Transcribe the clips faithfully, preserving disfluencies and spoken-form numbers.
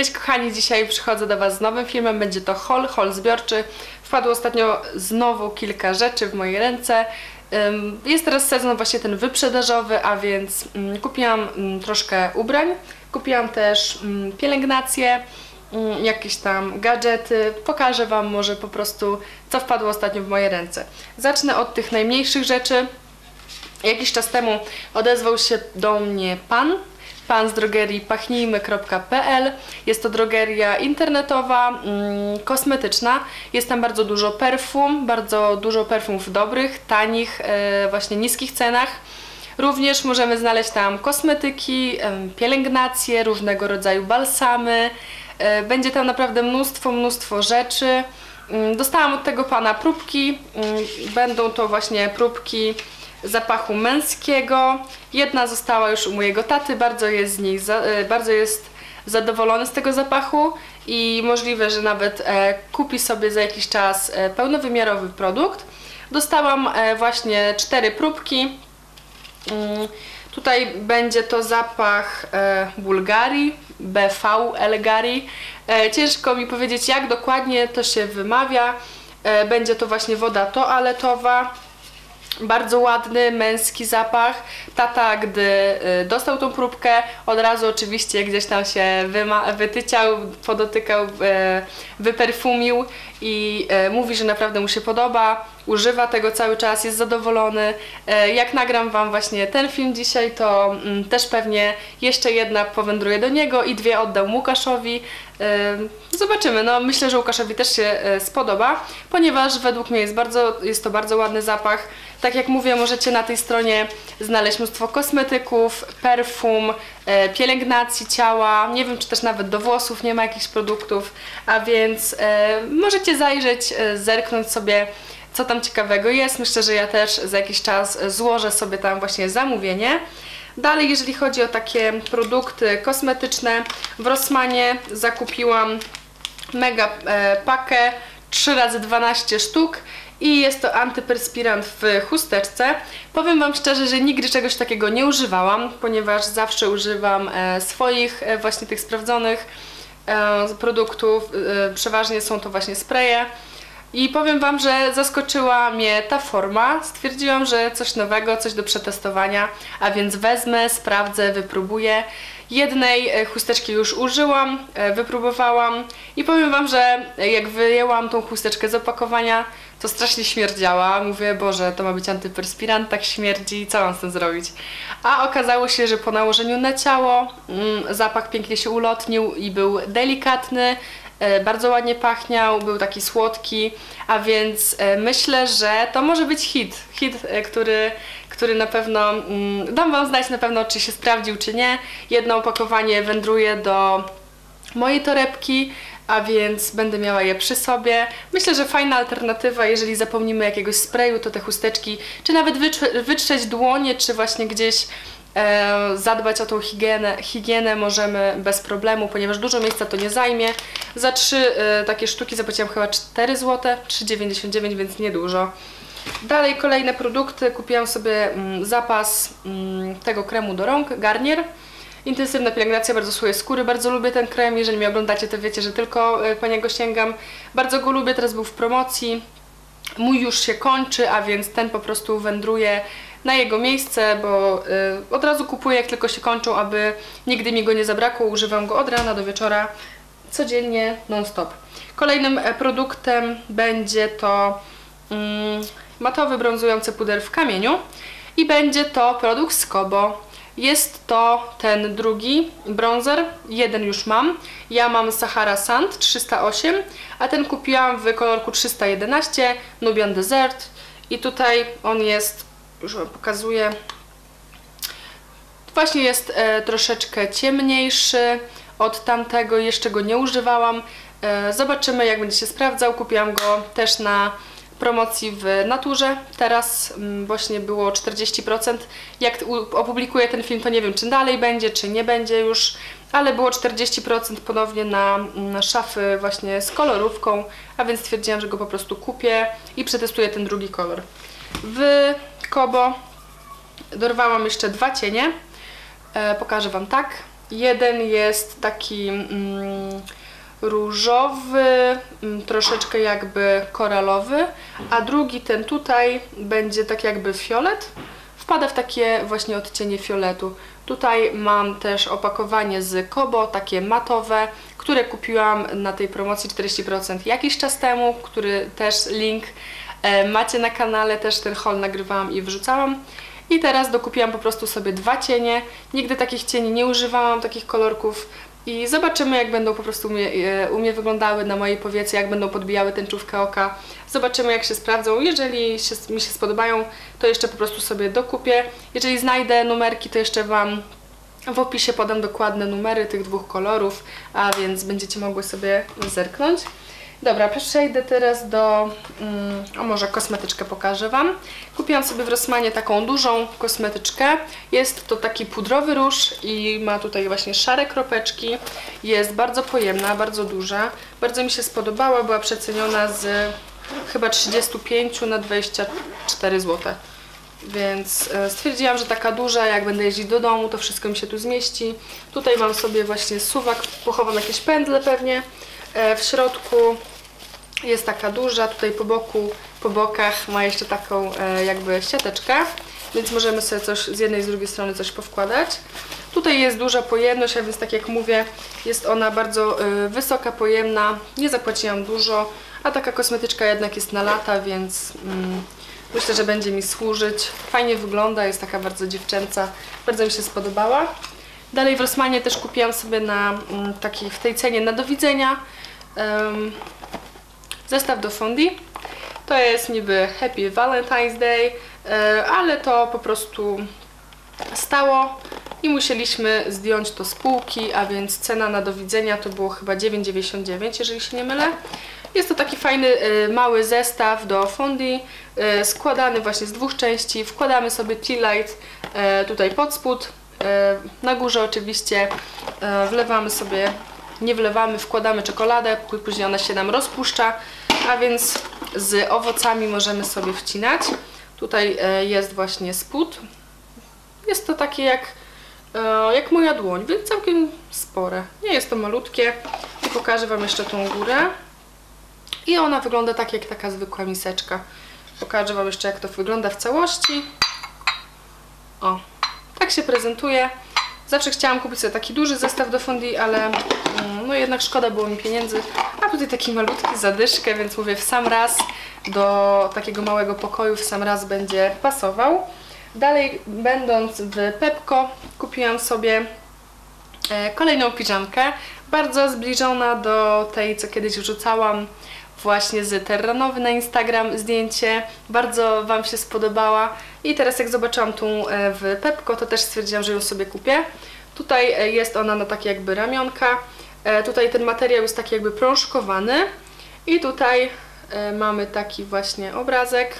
Cześć kochani, dzisiaj przychodzę do Was z nowym filmem, będzie to haul, haul zbiorczy. Wpadło ostatnio znowu kilka rzeczy w moje ręce. Jest teraz sezon właśnie ten wyprzedażowy, a więc kupiłam troszkę ubrań, kupiłam też pielęgnację, jakieś tam gadżety. Pokażę Wam może po prostu, co wpadło ostatnio w moje ręce. Zacznę od tych najmniejszych rzeczy. Jakiś czas temu odezwał się do mnie pan, pan z drogerii pachnijmy kropka pl. Jest to drogeria internetowa, mm, kosmetyczna. Jest tam bardzo dużo perfum, bardzo dużo perfumów dobrych, tanich, yy, właśnie niskich cenach. Również możemy znaleźć tam kosmetyki, yy, pielęgnacje, różnego rodzaju balsamy. Yy, będzie tam naprawdę mnóstwo, mnóstwo rzeczy. Yy, dostałam od tego pana próbki. Yy, będą to właśnie próbki zapachu męskiego. Jedna została już u mojego taty, bardzo jest z nich, bardzo jest zadowolony z tego zapachu i możliwe, że nawet kupi sobie za jakiś czas pełnowymiarowy produkt. Dostałam właśnie cztery próbki. Tutaj będzie to zapach Bulgari, B V Elgari. Ciężko mi powiedzieć, jak dokładnie to się wymawia. Będzie to właśnie woda toaletowa. Bardzo ładny, męski zapach. Tata, gdy dostał tą próbkę, od razu oczywiście gdzieś tam się wytyciał, podotykał, wyperfumił i mówi, że naprawdę mu się podoba, używa tego cały czas, jest zadowolony. Jak nagram Wam właśnie ten film dzisiaj, to też pewnie jeszcze jedna powędruje do niego i dwie oddam Łukaszowi. Zobaczymy, no myślę, że Łukaszowi też się spodoba, ponieważ według mnie jest, bardzo, jest to bardzo ładny zapach. Tak jak mówię, możecie na tej stronie znaleźć mnóstwo kosmetyków, perfum, pielęgnacji ciała, nie wiem, czy też nawet do włosów nie ma jakichś produktów, a więc możecie zajrzeć, zerknąć sobie, co tam ciekawego jest. Myślę, że ja też za jakiś czas złożę sobie tam właśnie zamówienie. Dalej, jeżeli chodzi o takie produkty kosmetyczne, w Rossmanie zakupiłam mega pakę trzy razy dwanaście sztuk i jest to antyperspirant w chusteczce. Powiem Wam szczerze, że nigdy czegoś takiego nie używałam, ponieważ zawsze używam swoich właśnie tych sprawdzonych produktów. Przeważnie są to właśnie spreje. I powiem Wam, że zaskoczyła mnie ta forma. Stwierdziłam, że coś nowego, coś do przetestowania, a więc wezmę, sprawdzę, wypróbuję. Jednej chusteczki już użyłam, wypróbowałam i powiem Wam, że jak wyjęłam tą chusteczkę z opakowania, to strasznie śmierdziała. Mówię, Boże, to ma być antyperspirant, tak śmierdzi, co mam z tym zrobić? A okazało się, że po nałożeniu na ciało mm, zapach pięknie się ulotnił i był delikatny. Bardzo ładnie pachniał, był taki słodki, a więc myślę, że to może być hit, hit, który, który na pewno, dam Wam znać na pewno, czy się sprawdził, czy nie. Jedno opakowanie wędruje do mojej torebki, a więc będę miała je przy sobie. Myślę, że fajna alternatywa, jeżeli zapomnimy jakiegoś sprayu, to te chusteczki, czy nawet wytrzeć dłonie, czy właśnie gdzieś zadbać o tą higienę, higienę możemy bez problemu, ponieważ dużo miejsca to nie zajmie. Za trzy takie sztuki zapłaciłam chyba cztery złote, trzy dziewięćdziesiąt dziewięć, więc niedużo. Dalej kolejne produkty. Kupiłam sobie zapas tego kremu do rąk, Garnier. Intensywna pielęgnacja, bardzo słoje skóry, bardzo lubię ten krem. Jeżeli mnie oglądacie, to wiecie, że tylko po niego sięgam. Bardzo go lubię, teraz był w promocji. Mój już się kończy, a więc ten po prostu wędruje na jego miejsce, bo y, od razu kupuję, jak tylko się kończą, aby nigdy mi go nie zabrakło. Używam go od rana do wieczora, codziennie, non-stop. Kolejnym produktem będzie to y, matowy brązujący puder w kamieniu i będzie to produkt Skobo. Jest to ten drugi bronzer, jeden już mam. Ja mam Sahara Sand trzysta osiem, a ten kupiłam w kolorku trzysta jedenaście, Nubian Desert. I tutaj on jest, już Wam pokazuję, właśnie jest e, troszeczkę ciemniejszy od tamtego, jeszcze go nie używałam. E, zobaczymy, jak będzie się sprawdzał. Kupiłam go też na promocji w Naturze. Teraz właśnie było czterdzieści procent. Jak opublikuję ten film, to nie wiem, czy dalej będzie, czy nie będzie już, ale było czterdzieści procent ponownie na, na szafy właśnie z kolorówką, a więc stwierdziłam, że go po prostu kupię i przetestuję ten drugi kolor. W Kobo dorwałam jeszcze dwa cienie. E, pokażę Wam tak. Jeden jest taki mm, różowy, troszeczkę jakby koralowy, a drugi, ten tutaj, będzie tak jakby fiolet. Wpada w takie właśnie odcienie fioletu. Tutaj mam też opakowanie z Skobo, takie matowe, które kupiłam na tej promocji czterdzieści procent jakiś czas temu, który też link macie na kanale, też ten haul nagrywałam i wrzucałam. I teraz dokupiłam po prostu sobie dwa cienie. Nigdy takich cieni nie używałam, takich kolorków. I zobaczymy, jak będą po prostu u mnie, u mnie wyglądały na mojej powiece, jak będą podbijały tęczówkę oka. Zobaczymy, jak się sprawdzą. Jeżeli się, mi się spodobają, to jeszcze po prostu sobie dokupię. Jeżeli znajdę numerki, to jeszcze Wam w opisie podam dokładne numery tych dwóch kolorów, a więc będziecie mogły sobie zerknąć. Dobra, przejdę teraz do... Um, o, może kosmetyczkę pokażę Wam. Kupiłam sobie w Rossmanie taką dużą kosmetyczkę. Jest to taki pudrowy róż i ma tutaj właśnie szare kropeczki. Jest bardzo pojemna, bardzo duża. Bardzo mi się spodobała, była przeceniona z chyba trzydzieści pięć na dwadzieścia cztery złote. Więc stwierdziłam, że taka duża, jak będę jeździć do domu, to wszystko mi się tu zmieści. Tutaj mam sobie właśnie suwak, pochowam jakieś pędzle pewnie. W środku jest taka duża, tutaj po boku, po bokach ma jeszcze taką jakby siateczkę, więc możemy sobie coś z jednej i z drugiej strony coś powkładać. Tutaj jest duża pojemność, a więc tak jak mówię, jest ona bardzo wysoka, pojemna, nie zapłaciłam dużo, a taka kosmetyczka jednak jest na lata, więc mm, myślę, że będzie mi służyć. Fajnie wygląda, jest taka bardzo dziewczęca, bardzo mi się spodobała. Dalej w Rossmanie też kupiłam sobie na taki, w tej cenie na do widzenia um, zestaw do fondue. To jest niby Happy Valentine's Day, um, ale to po prostu stało i musieliśmy zdjąć to z półki, a więc cena na do widzenia to było chyba dziewięć dziewięćdziesiąt dziewięć, jeżeli się nie mylę. Jest to taki fajny, mały zestaw do fondue, składany właśnie z dwóch części. Wkładamy sobie tea light tutaj pod spód. Na górze oczywiście wlewamy sobie, nie wlewamy, wkładamy czekoladę, później ona się nam rozpuszcza, a więc z owocami możemy sobie wcinać. Tutaj jest właśnie spód. Jest to takie jak, jak moja dłoń, więc całkiem spore. Nie jest to malutkie. I pokażę Wam jeszcze tą górę. I ona wygląda tak jak taka zwykła miseczka. Pokażę Wam jeszcze, jak to wygląda w całości. O! Tak się prezentuje. Zawsze chciałam kupić sobie taki duży zestaw do fondue, ale no jednak szkoda było mi pieniędzy. A tutaj taki malutki zadyszkę, więc mówię, w sam raz do takiego małego pokoju w sam raz będzie pasował. Dalej, będąc w Pepco, kupiłam sobie kolejną piżamkę. Bardzo zbliżona do tej, co kiedyś wrzucałam właśnie z Terranowy na Instagram zdjęcie. Bardzo Wam się spodobała. I teraz jak zobaczyłam tu w Pepco, to też stwierdziłam, że ją sobie kupię. Tutaj jest ona na takie jakby ramionka. Tutaj ten materiał jest taki jakby prążkowany. I tutaj mamy taki właśnie obrazek.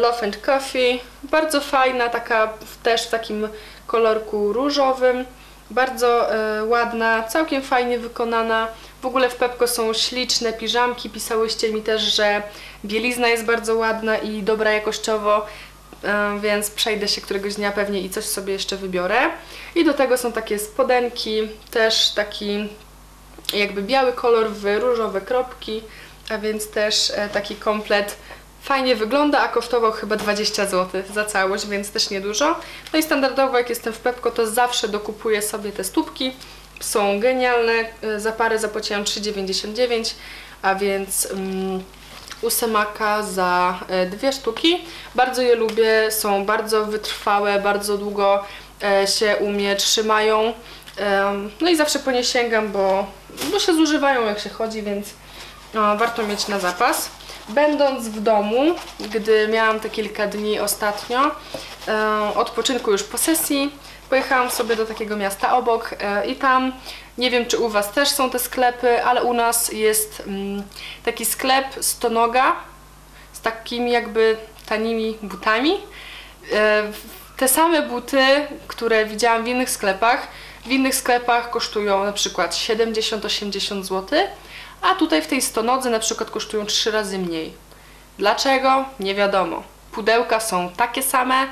Love and Coffee. Bardzo fajna, taka też w takim kolorku różowym. Bardzo ładna, całkiem fajnie wykonana. W ogóle w Pepco są śliczne piżamki. Pisałyście mi też, że bielizna jest bardzo ładna i dobra jakościowo, więc przejdę się któregoś dnia pewnie i coś sobie jeszcze wybiorę. I do tego są takie spodenki, też taki jakby biały kolor w różowe kropki, a więc też taki komplet. Fajnie wygląda, a kosztował chyba dwadzieścia złotych za całość, więc też niedużo. No i standardowo, jak jestem w Pepco, to zawsze dokupuję sobie te stópki. Są genialne, za parę zapłaciłam trzy dziewięćdziesiąt dziewięć, a więc um, u Semaka za dwie sztuki. Bardzo je lubię, są bardzo wytrwałe, bardzo długo e, się u mnie trzymają. E, no i zawsze po nie sięgam, bo, bo się zużywają, jak się chodzi, więc no, warto mieć na zapas. Będąc w domu, gdy miałam te kilka dni ostatnio, e, odpoczynku już po sesji, pojechałam sobie do takiego miasta obok e, i tam, nie wiem czy u Was też są te sklepy, ale u nas jest mm, taki sklep Stonoga z takimi jakby tanimi butami. E, te same buty, które widziałam w innych sklepach, w innych sklepach kosztują na przykład siedemdziesiąt osiemdziesiąt złotych, a tutaj w tej Stonodze na przykład kosztują trzy razy mniej. Dlaczego? Nie wiadomo. Pudełka są takie same.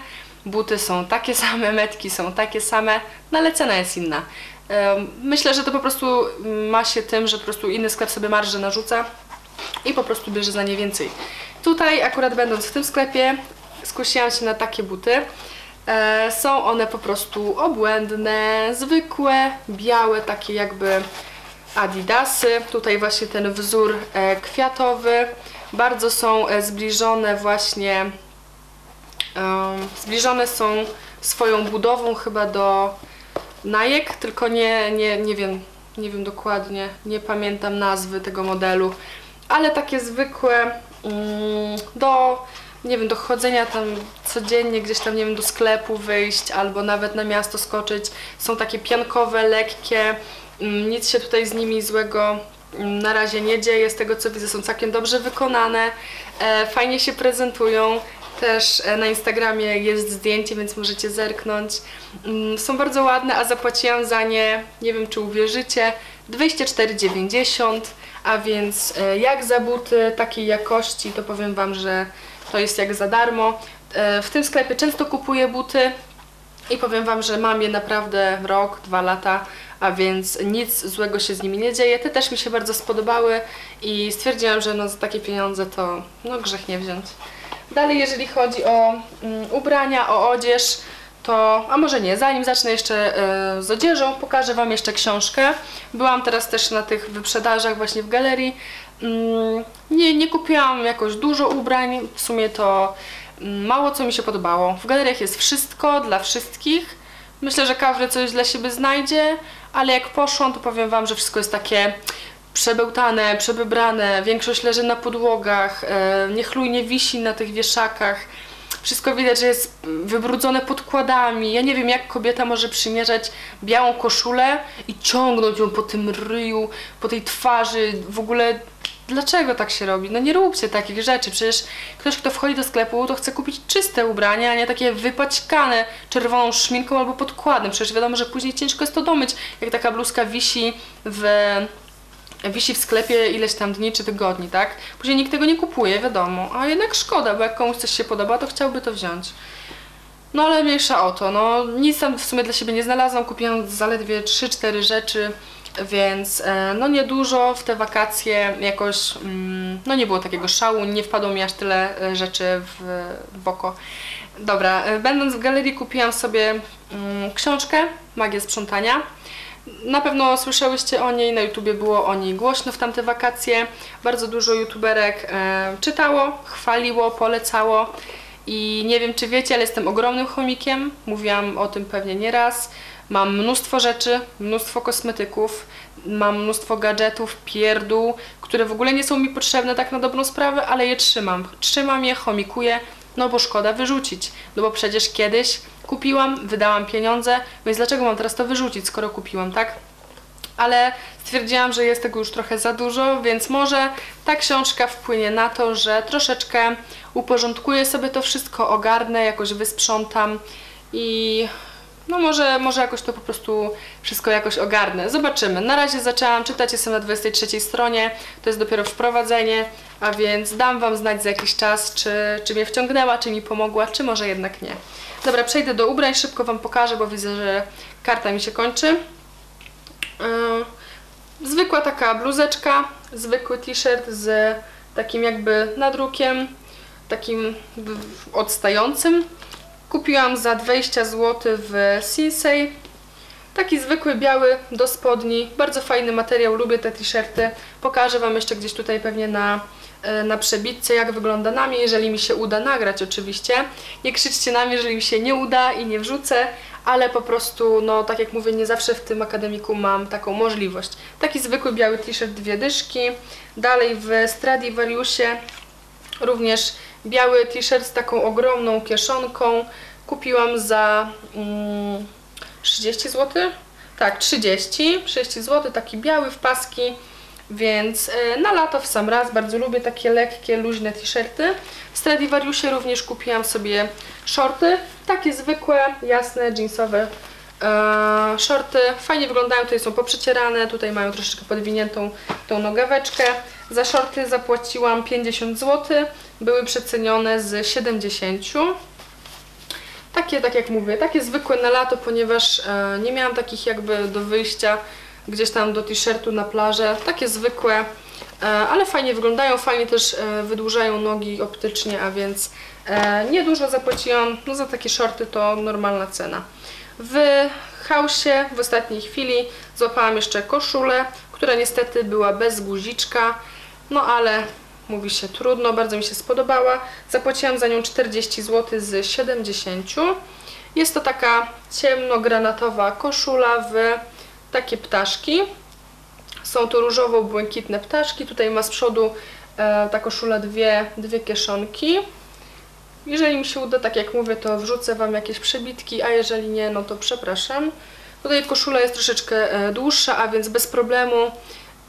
buty są takie same, metki są takie same, no ale cena jest inna. Myślę, że to po prostu ma się tym, że po prostu inny sklep sobie marżę narzuca i po prostu bierze za nie więcej. Tutaj akurat będąc w tym sklepie skusiłam się na takie buty. Są one po prostu obłędne, zwykłe, białe, takie jakby Adidasy. Tutaj właśnie ten wzór kwiatowy. Bardzo są zbliżone właśnie, zbliżone są swoją budową chyba do Nike, tylko nie, nie, nie wiem, nie wiem dokładnie, nie pamiętam nazwy tego modelu, ale takie zwykłe do, nie wiem, do chodzenia tam codziennie gdzieś tam, nie wiem, do sklepu wyjść albo nawet na miasto skoczyć. Są takie piankowe, lekkie, nic się tutaj z nimi złego na razie nie dzieje, z tego co widzę są całkiem dobrze wykonane, fajnie się prezentują. Też na Instagramie jest zdjęcie, więc możecie zerknąć. Są bardzo ładne, a zapłaciłam za nie, nie wiem czy uwierzycie, dwadzieścia cztery dziewięćdziesiąt, a więc jak za buty takiej jakości, to powiem wam, że to jest jak za darmo. W tym sklepie często kupuję buty i powiem wam, że mam je naprawdę rok, dwa lata, a więc nic złego się z nimi nie dzieje. Te też mi się bardzo spodobały i stwierdziłam, że no za takie pieniądze to no grzech nie wziąć. Dalej, jeżeli chodzi o mm, ubrania, o odzież, to, a może nie, zanim zacznę jeszcze y, z odzieżą, pokażę wam jeszcze książkę. Byłam teraz też na tych wyprzedażach właśnie w galerii. Mm, nie, nie kupiłam jakoś dużo ubrań, w sumie to mm, mało co mi się podobało. W galeriach jest wszystko dla wszystkich. Myślę, że każdy coś dla siebie znajdzie, ale jak poszłam, to powiem wam, że wszystko jest takie przebełtane, przebybrane, większość leży na podłogach, niechlujnie wisi na tych wieszakach, wszystko widać, że jest wybrudzone podkładami. Ja nie wiem, jak kobieta może przymierzać białą koszulę i ciągnąć ją po tym ryju, po tej twarzy, w ogóle dlaczego tak się robi? No nie róbcie takich rzeczy, przecież ktoś, kto wchodzi do sklepu, to chce kupić czyste ubrania, a nie takie wypaćkane czerwoną szminką albo podkładem, przecież wiadomo, że później ciężko jest to domyć, jak taka bluzka wisi w... wisi w sklepie ileś tam dni czy tygodni, tak? Później nikt tego nie kupuje, wiadomo. A jednak szkoda, bo jak komuś coś się podoba, to chciałby to wziąć. No ale mniejsza o to, no nic tam w sumie dla siebie nie znalazłam, kupiłam zaledwie trzy cztery rzeczy, więc no niedużo w te wakacje jakoś, no nie było takiego szału, nie wpadło mi aż tyle rzeczy w, w oko. Dobra, będąc w galerii kupiłam sobie książkę Magię Sprzątania. Na pewno słyszałyście o niej, na YouTubie było o niej głośno w tamte wakacje. Bardzo dużo youtuberek e, czytało, chwaliło, polecało i nie wiem czy wiecie, ale jestem ogromnym chomikiem. Mówiłam o tym pewnie nieraz. Mam mnóstwo rzeczy, mnóstwo kosmetyków, mam mnóstwo gadżetów, pierdół, które w ogóle nie są mi potrzebne tak na dobrą sprawę, ale je trzymam. Trzymam je, chomikuję, no bo szkoda wyrzucić, no bo przecież kiedyś kupiłam, wydałam pieniądze, więc dlaczego mam teraz to wyrzucić, skoro kupiłam, tak? Ale stwierdziłam, że jest tego już trochę za dużo, więc może ta książka wpłynie na to, że troszeczkę uporządkuję sobie to wszystko, ogarnę, jakoś wysprzątam i no może, może jakoś to po prostu wszystko jakoś ogarnę. Zobaczymy. Na razie zaczęłam czytać, jestem na dwudziestej trzeciej stronie, to jest dopiero wprowadzenie, a więc dam wam znać za jakiś czas, czy, czy mnie wciągnęła, czy mi pomogła, czy może jednak nie. Dobra, przejdę do ubrań, szybko wam pokażę, bo widzę, że karta mi się kończy. Zwykła taka bluzeczka, zwykły t-shirt z takim jakby nadrukiem, takim odstającym. Kupiłam za dwadzieścia złotych w Sinsay. Taki zwykły, biały, do spodni. Bardzo fajny materiał, lubię te t-shirty. Pokażę wam jeszcze gdzieś tutaj pewnie na, na przebitce, jak wygląda na mnie, jeżeli mi się uda nagrać oczywiście. Nie krzyczcie na mnie, jeżeli mi się nie uda i nie wrzucę, ale po prostu, no tak jak mówię, nie zawsze w tym akademiku mam taką możliwość. Taki zwykły, biały t-shirt, dwie dyszki. Dalej w Stradivariusie również biały t-shirt z taką ogromną kieszonką. Kupiłam za mm, trzydzieści złotych? Tak, trzydzieści złotych, taki biały w paski, więc y, na lato w sam raz. Bardzo lubię takie lekkie, luźne t-shirty. W Stradivariusie również kupiłam sobie shorty, takie zwykłe, jasne, jeansowe e, shorty. Fajnie wyglądają, tutaj są poprzecierane, tutaj mają troszeczkę podwiniętą tą nogaweczkę. Za shorty zapłaciłam pięćdziesiąt złotych, były przecenione z siedemdziesiąt. Takie, tak jak mówię, takie zwykłe na lato, ponieważ nie miałam takich jakby do wyjścia gdzieś tam do t-shirtu na plażę. Takie zwykłe, ale fajnie wyglądają, fajnie też wydłużają nogi optycznie, a więc niedużo zapłaciłam. No za takie shorty to normalna cena. W hausie w ostatniej chwili złapałam jeszcze koszulę, która niestety była bez guziczka, no ale mówi się trudno, bardzo mi się spodobała. Zapłaciłam za nią czterdzieści złotych z siedemdziesięciu. Jest to taka ciemnogranatowa koszula w takie ptaszki. Są to różowo-błękitne ptaszki. Tutaj ma z przodu e, ta koszula dwie, dwie kieszonki. Jeżeli mi się uda, tak jak mówię, to wrzucę Wam jakieś przebitki, a jeżeli nie, no to przepraszam. Tutaj koszula jest troszeczkę e, dłuższa, a więc bez problemu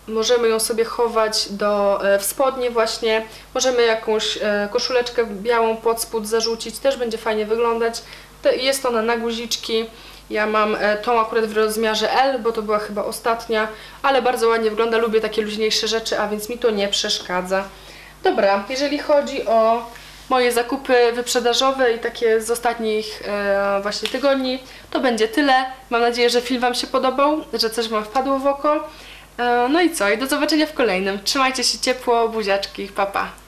możemy ją sobie chować do, w spodnie właśnie. Możemy jakąś koszuleczkę białą pod spód zarzucić. Też będzie fajnie wyglądać. Jest ona na guziczki. Ja mam tą akurat w rozmiarze L, bo to była chyba ostatnia. Ale bardzo ładnie wygląda. Lubię takie luźniejsze rzeczy, a więc mi to nie przeszkadza. Dobra, jeżeli chodzi o moje zakupy wyprzedażowe i takie z ostatnich właśnie tygodni, to będzie tyle. Mam nadzieję, że film Wam się podobał, że coś Wam wpadło w oko. No i co? I do zobaczenia w kolejnym. Trzymajcie się ciepło, buziaczki, pa pa!